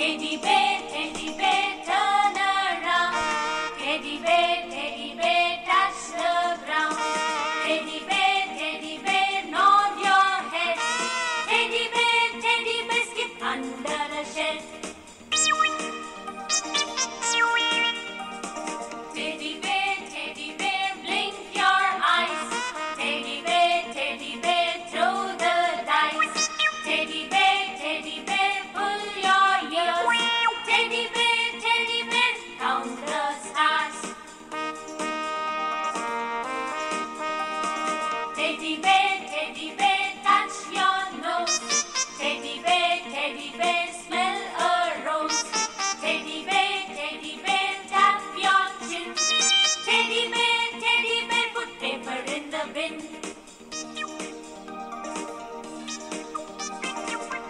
Teddy bear, turn around. Teddy bear, touch the ground. Teddy bear, nod your head. Teddy bear, skip under a shell. Teddy bear, blink your eyes. Teddy bear, throw the dice. Teddy bear, pull your ears. Teddy bear, count the stars. Teddy bear, touch your nose. Teddy bear, smell a rose. Teddy bear, tap your chin. Teddy bear, put paper in the bin.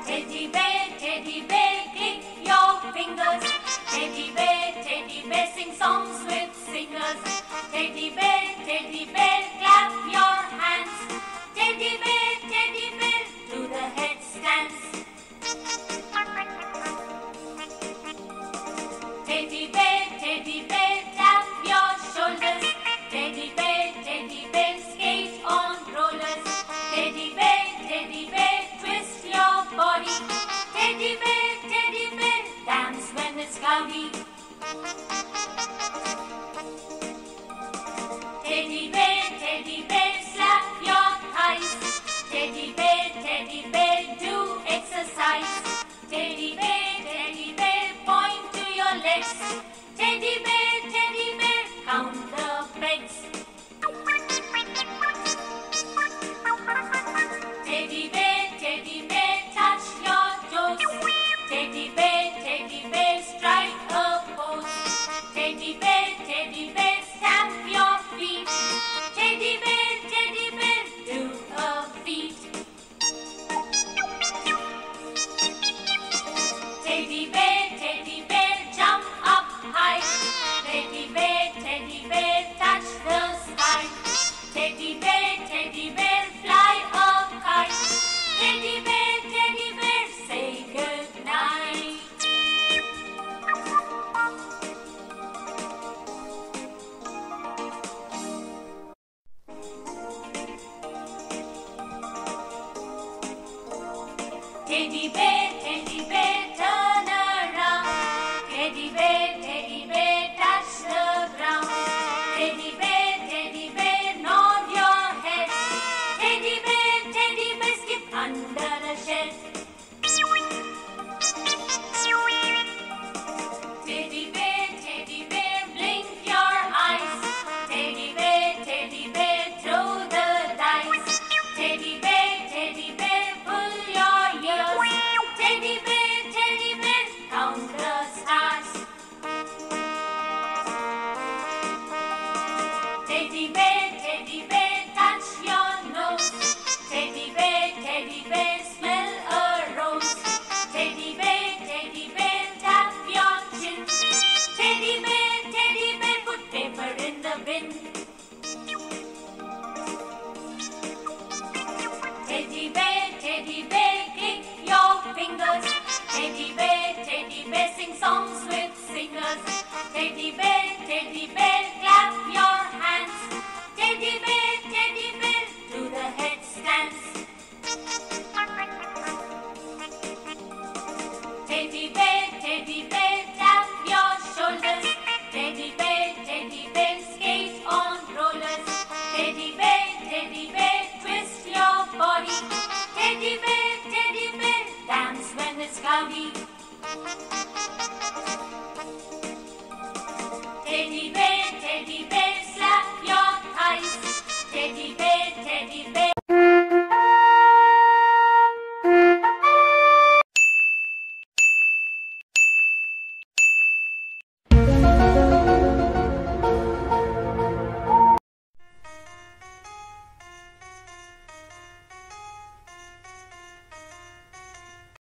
Teddy bear, click your fingers. Teddy bear, sing songs with singers. Teddy bear, clap your hands. Teddy bear, do the headstands. Teddy bear, tap your shoulders. Teddy bear, skate on rollers. Teddy bear, twist your body. Teddy bear, dance when it's cloudy. Teddy bear, slap your thighs. Teddy bear, do exercise. Teddy bear, point to your legs. Teddy bear, count the pegs. Teddy bear, touch your toes. Teddy bear, strike a pose. Teddy bear, stamp your feet. Teddy bear, do a beat. Teddy bear, jump up high. Teddy bear, touch the sky. Teddy bear, fly a kite. Teddy bear, say good night. Teddy bear, turn around. Teddy bear, touch the ground. Teddy bear, nod your head. Teddy bear, skip under a shed. Teddy bear, blink your eyes. Teddy bear, throw the dice. Teddy bear, pull your ears. Teddy bear, count the stars. Teddy bear, touch your nose. Teddy bear, smell a rose. Teddy bear, tap your chin. Teddy bear, put paper in the bin. Teddy bear, click your fingers. Teddy bear, sing songs with singers. Teddy bear, clap your hands. Teddy bear, do the headstands. Teddy bear, tap your shoulders. Teddy bear, skate on rollers. Teddy bear, twist your body. Teddy bear, dance when it's cloudy.